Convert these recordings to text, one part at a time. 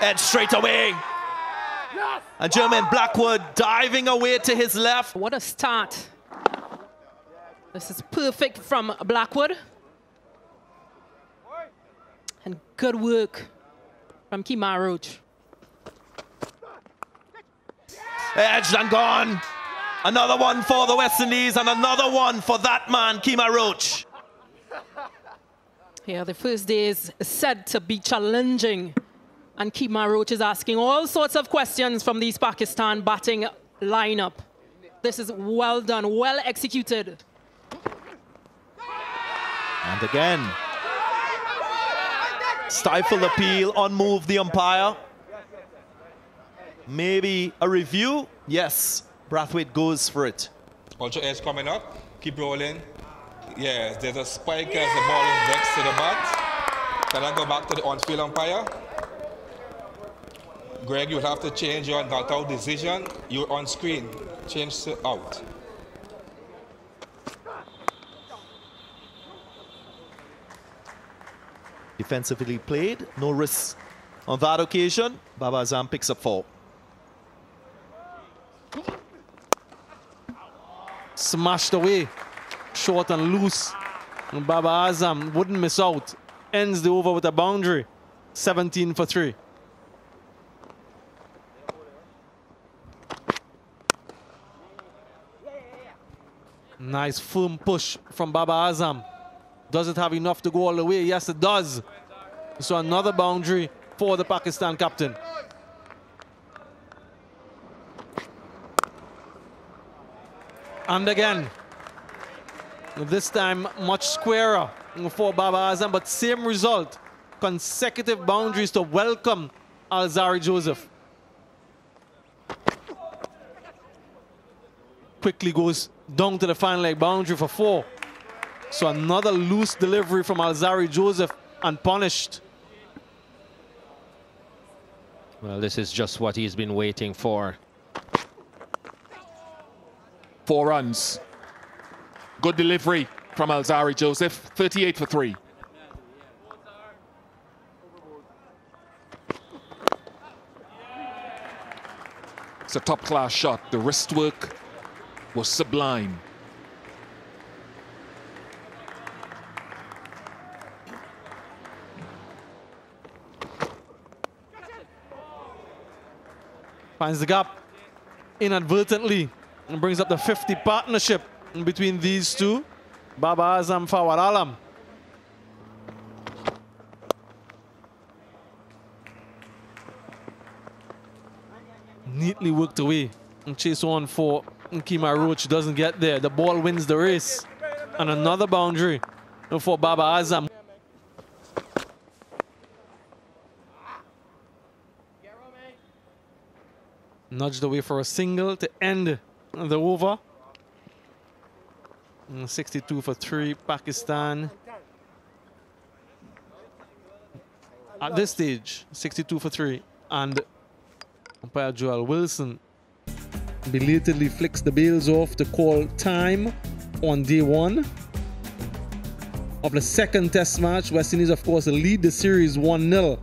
and straight away. Yes. And Jermain Blackwood diving away to his left. What a start. This is perfect from Blackwood. And good work from Kemar Roach. Edged and gone. Another one for the West Indies and another one for that man, Kemar Roach. Yeah, the first day is said to be challenging. And Kemar Roach is asking all sorts of questions from these Pakistan batting lineup. This is well done, well executed. And again, stifled appeal, on move the umpire. Maybe a review? Yes, Brathwaite goes for it. Ultra edge coming up, keep rolling. Yes, there's a spike as the ball is next to the bat. Can I go back to the on-field umpire? Greg, you'll have to change your not-out decision. You're on screen. Change to out. Defensively played. No risk on that occasion. Babar Azam picks up four. Smashed away. Short and loose. And Babar Azam wouldn't miss out. Ends the over with a boundary. 17 for 3. Nice firm push from Babar Azam. Does it have enough to go all the way? Yes, it does. So another boundary for the Pakistan captain. And again, this time much squarer for Babar Azam, but same result. Consecutive boundaries to welcome Alzarri Joseph. Quickly goes down to the final leg boundary for four. So another loose delivery from Alzarri Joseph, unpunished. Well, this is just what he's been waiting for. 4 runs. Good delivery from Alzarri Joseph, 38 for 3. It's a top-class shot. The wrist work was sublime. Finds the gap inadvertently and brings up the 50 partnership between these two, Babar Azam, Fawaralam. Neatly worked away and chase on for Kemar Roach, doesn't get there. The ball wins the race and another boundary for Babar Azam. Nudged away for a single to end the over. 62 for 3, Pakistan. At this stage, 62 for 3. And umpire Joel Wilson belatedly flicks the bails off to call time on day one of the second test match. West Indies, of course, lead the series 1-0.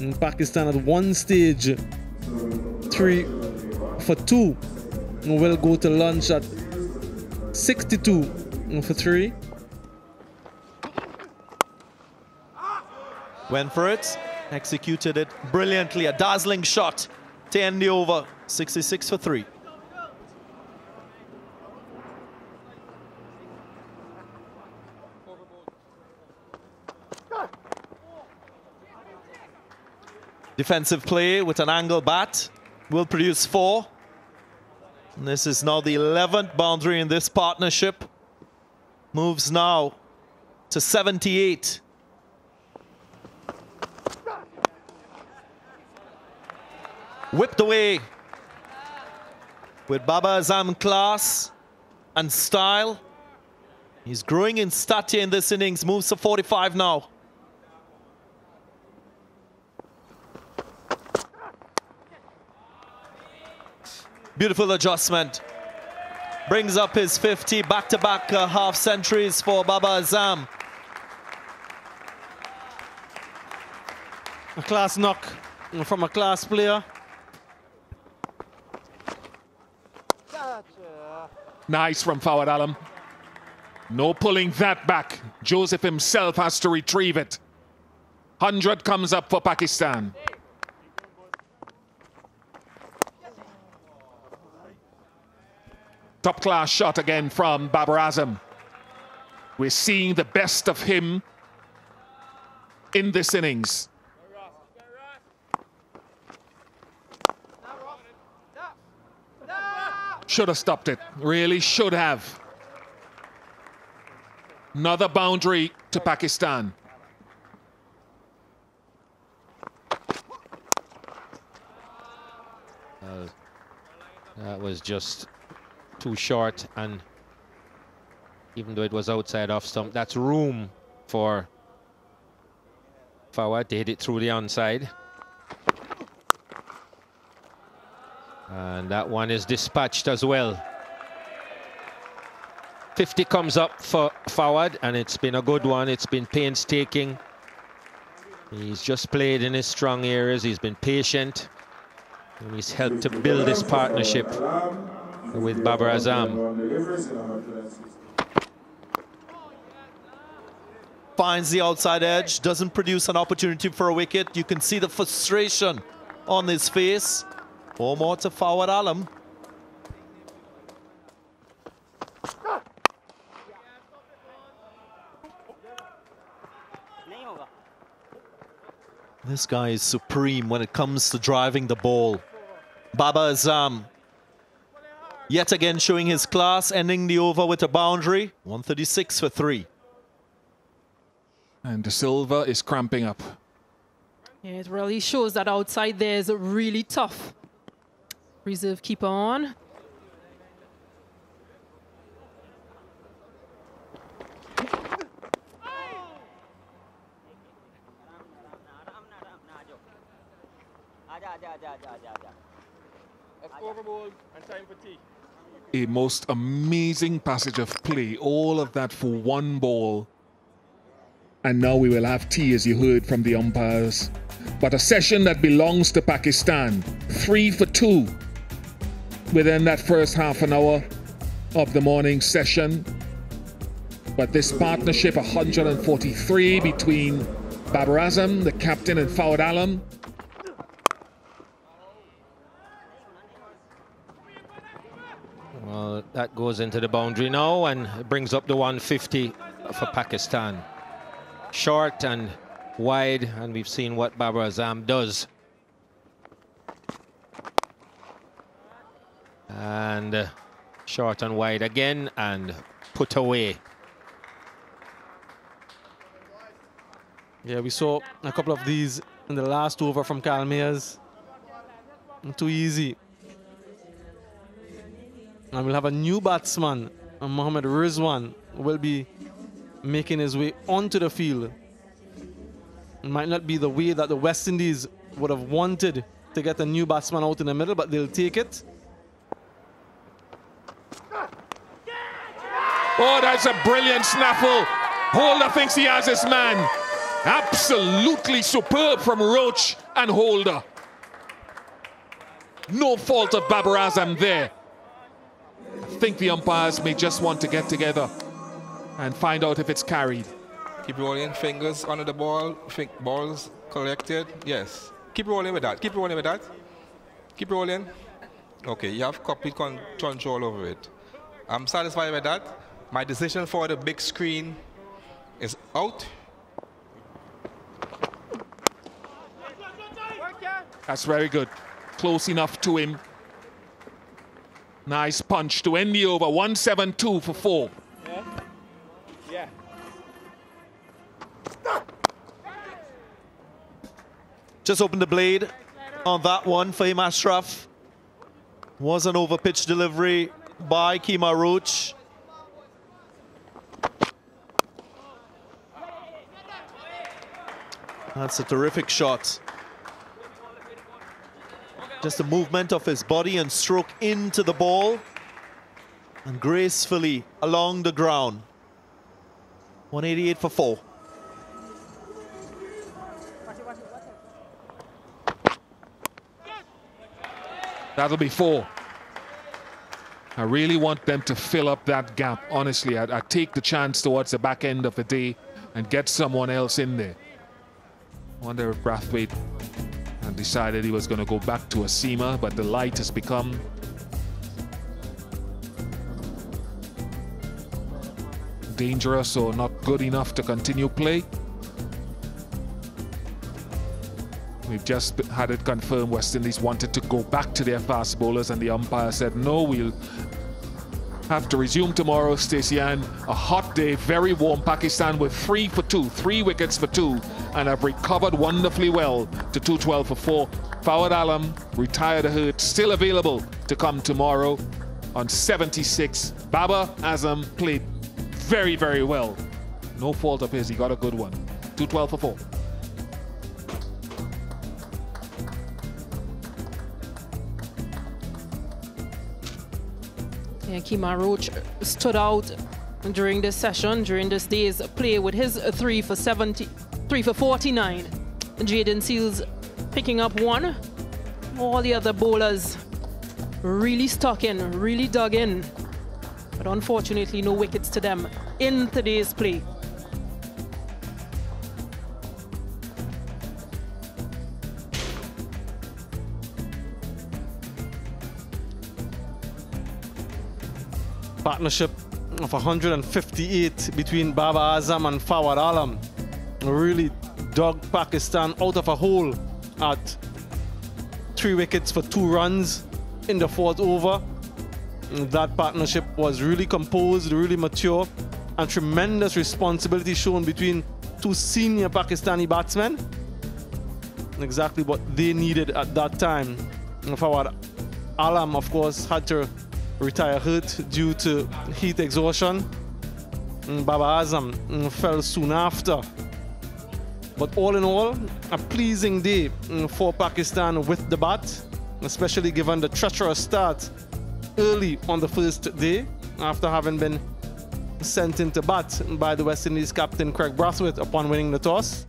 And Pakistan at one stage 3 for 2 will go to lunch at 62 for 3. Went for it, executed it brilliantly. A dazzling shot to end the over. 66 for 3. Defensive play with an angle bat will produce 4. And this is now the 11th boundary in this partnership. Moves now to 78. Whipped away with Babar Azam class and style. He's growing in stature in this innings. Moves to 45 now. Beautiful adjustment. Brings up his 50. Back-to-back half centuries for Babar Azam. A class knock from a class player. Nice from Fawad Alam. No pulling that back. Joseph himself has to retrieve it. 100 comes up for Pakistan. Top class shot again from Babar Azam. We're seeing the best of him in this innings. Should have stopped it. Really should have. Another boundary to Pakistan. That was just too short, and even though it was outside off stump, that's room for Fawad to hit it through the onside. And that one is dispatched as well. 50 comes up for Fawad, and it's been a good one. It's been painstaking. He's just played in his strong areas. He's been patient. And he's helped to build this partnership with Babar Azam. Finds the outside edge, doesn't produce an opportunity for a wicket. You can see the frustration on his face. Four more to Fawad Alam. This guy is supreme when it comes to driving the ball. Babar Azam yet again showing his class, ending the over with a boundary. 136 for 3. And De Silva is cramping up. Yeah, it really shows that outside there is really tough. Reserve keeper on. A most amazing passage of play. All of that for one ball. And now we will have tea, as you heard from the umpires. But a session that belongs to Pakistan. 3 for 2 within that first half an hour of the morning session. But this partnership, 143 between Babar Azam, the captain, and Fawad Alam. Well, that goes into the boundary now and brings up the 150 for Pakistan. Short and wide, and we've seen what Babar Azam does. And short and wide again, and put away. Yeah, we saw a couple of these in the last over from Kalmias. Too easy. And we'll have a new batsman, Mohammed Rizwan, will be making his way onto the field. It might not be the way that the West Indies would have wanted to get a new batsman out in the middle, but they'll take it. Oh, that's a brilliant snaffle. Holder thinks he has his man. Absolutely superb from Roach and Holder. No fault of Babar Azam there. I think the umpires may just want to get together and find out if it's carried. Keep rolling, fingers under the ball, balls collected, yes. Keep rolling with that, keep rolling with that. Keep rolling. Okay, you have copy control over it. I'm satisfied with that. My decision for the big screen is out. That's very good. Close enough to him. Nice punch to end the over. 172 for 4. Just opened the blade on that one for him, Ashraf. Was an overpitch delivery by Kemar Roach. That's a terrific shot. Just the movement of his body and stroke into the ball and gracefully along the ground. 188 for 4. That'll be four. I really want them to fill up that gap, honestly. I take the chance towards the back end of the day and get someone else in there. I wonder if Brathwaite decided he was going to go back to a seamer, but the light has become. Dangerous or not good enough to continue play. We've just had it confirmed West Indies wanted to go back to their fast bowlers, and the umpire said no, we'll have to resume tomorrow. Stacey Ann, a hot day, very warm. Pakistan with 3 for 2, 3 wickets for 2, and have recovered wonderfully well to 212 for 4. Fawad Alam, retired hurt, still available to come tomorrow on 76. Babar Azam played very, very well. No fault of his, he got a good one. 212 for 4. Yeah, Kemar Roach stood out during this session, during this day's play with his 3 for 49. Jayden Seales picking up 1. All the other bowlers really stuck in, really dug in. But unfortunately, no wickets to them in today's play. Partnership of 158 between Babar Azam and Fawad Alam really dug Pakistan out of a hole at 3 wickets for 2 runs in the 4th over. That partnership was really composed, really mature, and tremendous responsibility shown between two senior Pakistani batsmen. Exactly what they needed at that time. Fawad Alam, of course, had to retire hurt due to heat exhaustion. Babar Azam fell soon after. But all in all, a pleasing day for Pakistan with the bat, especially given the treacherous start early on the first day, after having been sent into bat by the West Indies captain Craig Brathwaite upon winning the toss.